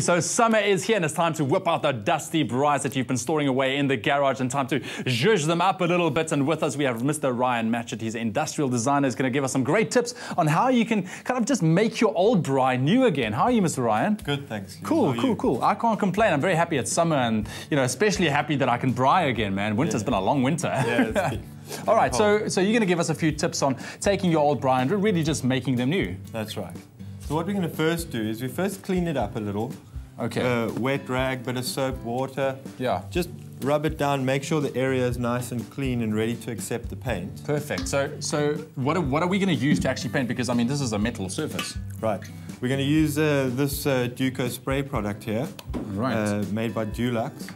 So summer is here and it's time to whip out the dusty brides that you've been storing away in the garage and time to zhuzh them up a little bit. And with us we have Mr. Ryan Matchett. He's an industrial designer. He's going to give us some great tips on how you can kind of just make your old bride new again. How are you, Mr. Ryan? Good, thanks. Cool. I can't complain. I'm very happy it's summer and, you know, especially happy that I can bri again, man. Winter's been a long winter. Yeah, it's been all right, so you're going to give us a few tips on taking your old bride and really just making them new. That's right. So what we're going to first do is we first clean it up a little. Okay. Wet rag, bit of soap, water. Yeah. Just rub it down, make sure the area is nice and clean and ready to accept the paint. Perfect. So what are we going to use to actually paint? Because, I mean, this is a metal surface. Right. We're going to use this Duco spray product here. Right. Made by Dulux.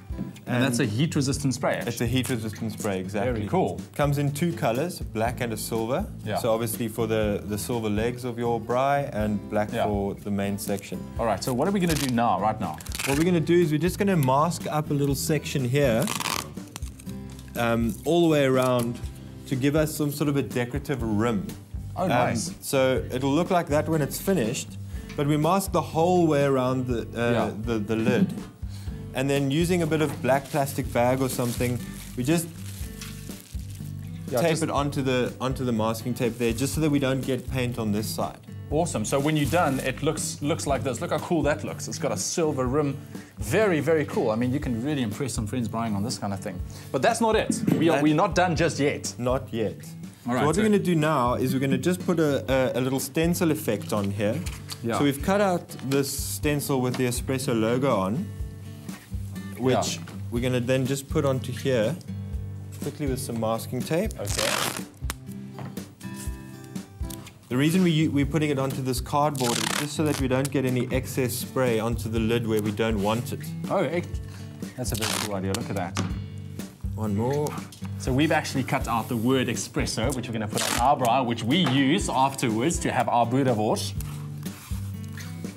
And that's a heat-resistant spray, actually. It's a heat-resistant spray, exactly. Very cool. Comes in two colours, black and a silver. Yeah. So obviously for the silver legs of your bri and black for the main section. All right, so what are we going to do now, right now? What we're going to do is we're just going to mask up a little section here, all the way around to give us some sort of a decorative rim. Oh, nice. So it'll look like that when it's finished, but we mask the whole way around the lid. And then using a bit of black plastic bag or something, we just tape it onto the masking tape there, just so that we don't get paint on this side. Awesome. So when you're done, it looks like this. Look how cool that looks. It's got a silver rim. Very, very cool. I mean, you can really impress some friends buying on this kind of thing. But that's not it. We're not done just yet. Not yet. All right, so what we're going to do now is we're going to just put a little stencil effect on here. Yeah. So we've cut out this stencil with the Espresso logo on, which we're going to then just put onto here quickly with some masking tape. Okay. The reason we're putting it onto this cardboard is just so that we don't get any excess spray onto the lid where we don't want it. Oh, that's a very cool idea. Look at that. One more. So we've actually cut out the word Espresso, which we're going to put on our bra, which we use afterwards to have our boerewors.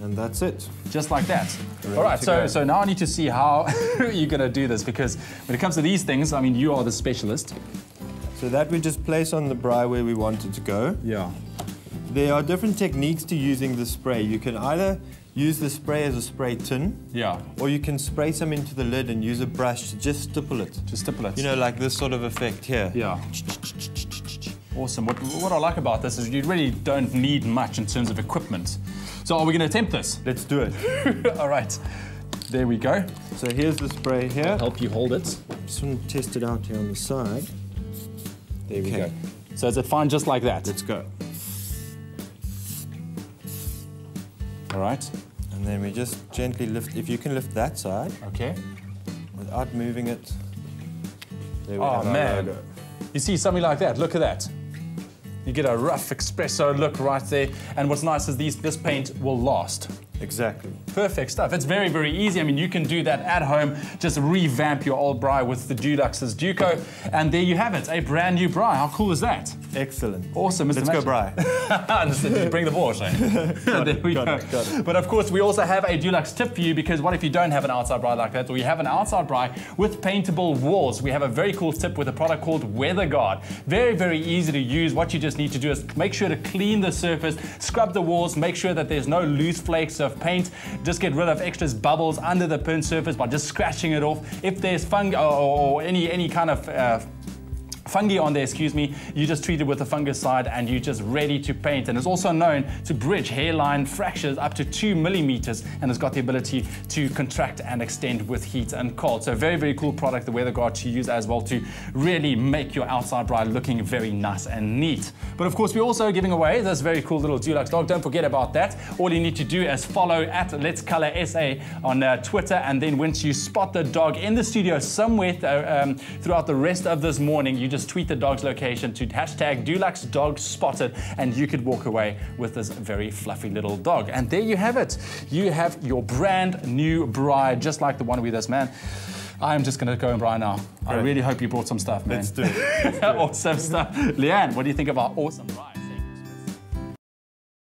And that's it. Just like that. All right, so now I need to see how you're going to do this, because when it comes to these things, I mean, you are the specialist. So that we just place on the bri where we want it to go. Yeah. There are different techniques to using the spray. You can either use the spray as a spray tin. Yeah. Or you can spray some into the lid and use a brush to just stipple it. You know, like this sort of effect here. Yeah. Awesome. What I like about this is you really don't need much in terms of equipment. So are we going to attempt this? Let's do it. All right. There we go. So here's the spray here. I'll help you hold it. Just want to test it out here on the side. There we go. So is it fine just like that? Let's go. All right. And then we just gently lift. If you can lift that side. Okay. Without moving it. There we go. Oh, man. You see something like that. Look at that. You get a rough Espresso look right there. And what's nice is this paint will last. Exactly. Perfect stuff. It's very, very easy. I mean, you can do that at home. Just revamp your old bri with the Dulux's Duco. And there you have it, a brand new bri. How cool is that? Excellent. Awesome, Mr. Let's go bri. Bring the wash, eh? There we go. But of course, we also have a Dulux tip for you, because what if you don't have an outside bri like that, or you have an outside bri with paintable walls? We have a very cool tip with a product called Weather Guard. Very, very easy to use. What you just need to do is make sure to clean the surface, scrub the walls, make sure that there's no loose flakes of paint. Just get rid of extras, bubbles under the paint surface by just scratching it off. If there's fungi or any kind of fungi on there, excuse me, you just treat it with a fungicide and you're just ready to paint. And it's also known to bridge hairline fractures up to 2 millimeters, and it's got the ability to contract and extend with heat and cold. So very, very cool product, the Weather Guard, to use as well to really make your outside bri looking very nice and neat. But of course, we're also giving away this very cool little Dulux dog. Don't forget about that. All you need to do is follow at Let's Color SA on Twitter, and then once you spot the dog in the studio somewhere throughout the rest of this morning, you just tweet the dog's location to hashtag DuluxDogSpotted, and you could walk away with this very fluffy little dog. And there you have it. You have your brand new bride, just like the one with this man. I'm just going to go and bri now. Great. I really hope you brought some stuff, man. Let's do it. Awesome stuff. Leanne, what do you think of our awesome bride?